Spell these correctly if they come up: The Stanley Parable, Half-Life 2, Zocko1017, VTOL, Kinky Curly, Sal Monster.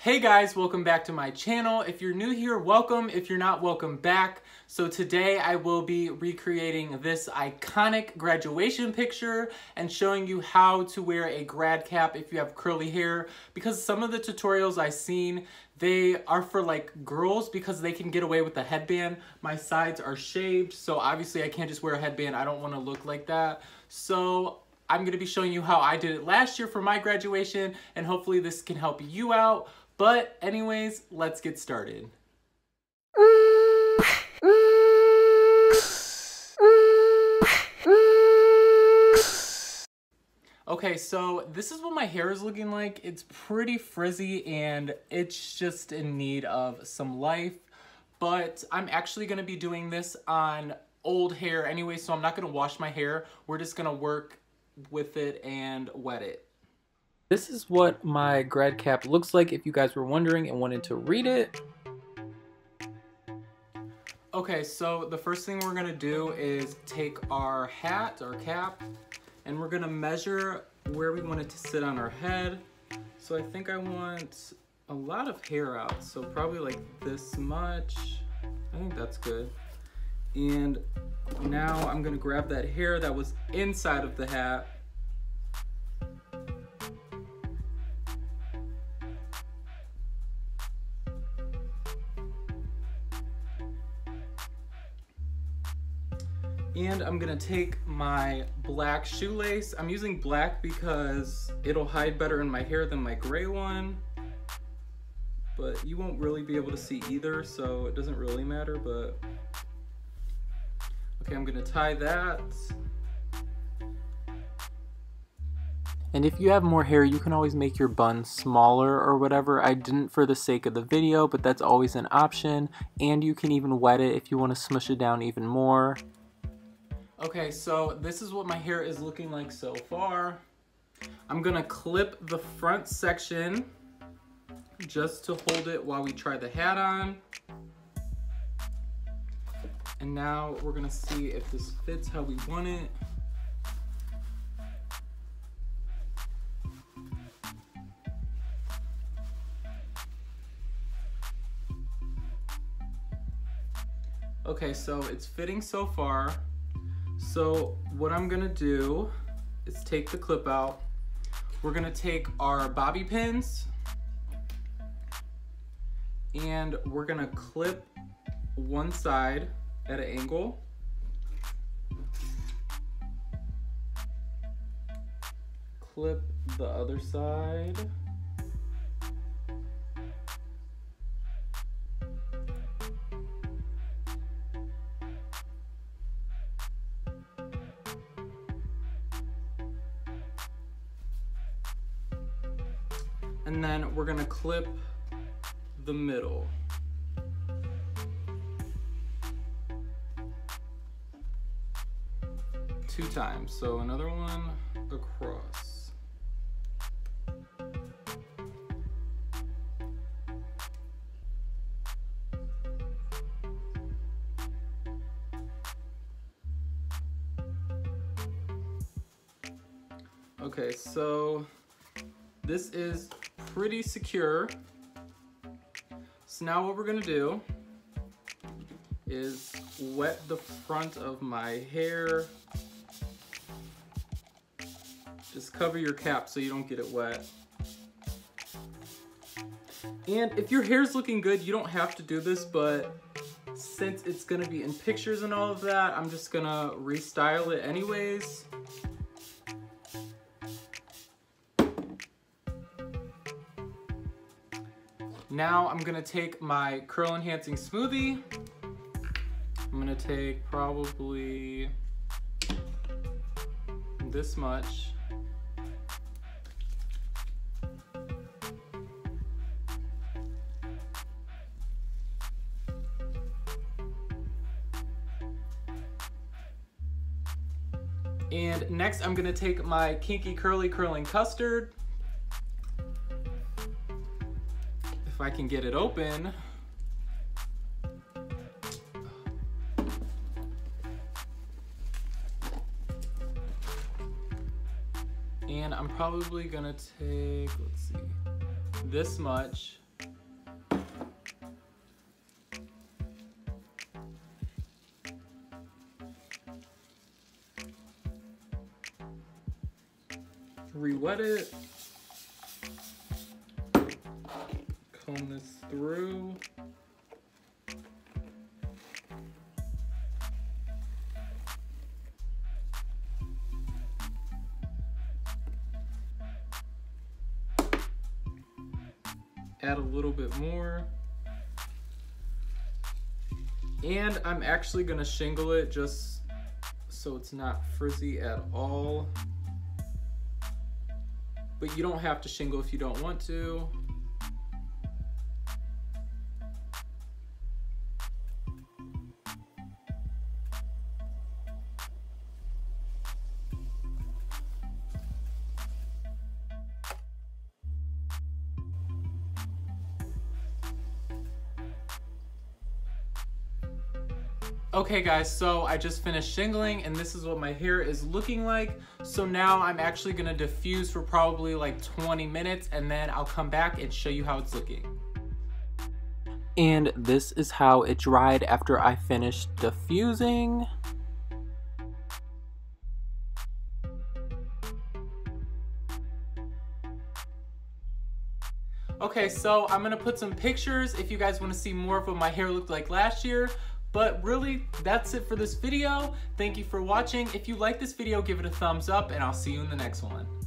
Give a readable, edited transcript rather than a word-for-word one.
Hey guys, welcome back to my channel. If you're new here, welcome. If you're not, welcome back. So today I will be recreating this iconic graduation picture and showing you how to wear a grad cap if you have curly hair, because some of the tutorials I've seen, they are for like girls because they can get away with a headband. My sides are shaved, so obviously I can't just wear a headband. I don't want to look like that. So I'm going to be showing you how I did it last year for my graduation, and hopefully this can help you out. But anyways, let's get started. Okay, so this is what my hair is looking like. It's pretty frizzy and it's just in need of some life. But I'm actually gonna be doing this on old hair anyway, so I'm not gonna wash my hair. We're just gonna work with it and wet it. This is what my grad cap looks like if you guys were wondering and wanted to read it. Okay, so the first thing we're gonna do is take our hat, our cap, and we're gonna measure where we want it to sit on our head. So I think I want a lot of hair out, so probably like this much. I think that's good. And now I'm gonna grab that hair that was inside of the hat. And I'm gonna take my black shoelace. I'm using black because it'll hide better in my hair than my gray one, but you won't really be able to see either, so it doesn't really matter, but. Okay, I'm gonna tie that. And if you have more hair, you can always make your bun smaller or whatever. I didn't for the sake of the video, but that's always an option. And you can even wet it if you wanna smush it down even more. Okay, so this is what my hair is looking like so far. I'm gonna clip the front section just to hold it while we try the hat on. And now we're gonna see if this fits how we want it. Okay, so it's fitting so far. So what I'm gonna do is take the clip out. We're gonna take our bobby pins and we're gonna clip one side at an angle. Clip the other side. And then we're gonna clip the middle. Two times, so another one across. Okay, so this is pretty secure. So now what we're gonna do is wet the front of my hair. Just cover your cap so you don't get it wet. And if your hair's looking good, you don't have to do this, but since it's gonna be in pictures and all of that, I'm just gonna restyle it anyways. Now I'm gonna take my curl enhancing smoothie. I'm gonna take probably this much. And next I'm gonna take my Kinky Curly Curling Custard. If I can get it open. And I'm probably gonna take, let's see, this much. re-wet it, comb this through. Add a little bit more. And I'm actually gonna shingle it just so it's not frizzy at all. But you don't have to shingle if you don't want to. Okay guys, so I just finished shingling and this is what my hair is looking like. So now I'm actually gonna diffuse for probably like 20 minutes and then I'll come back and show you how it's looking. And this is how it dried after I finished diffusing. Okay, so I'm gonna put some pictures if you guys wanna see more of what my hair looked like last year. But really, that's it for this video. Thank you for watching. If you like this video, give it a thumbs up and I'll see you in the next one.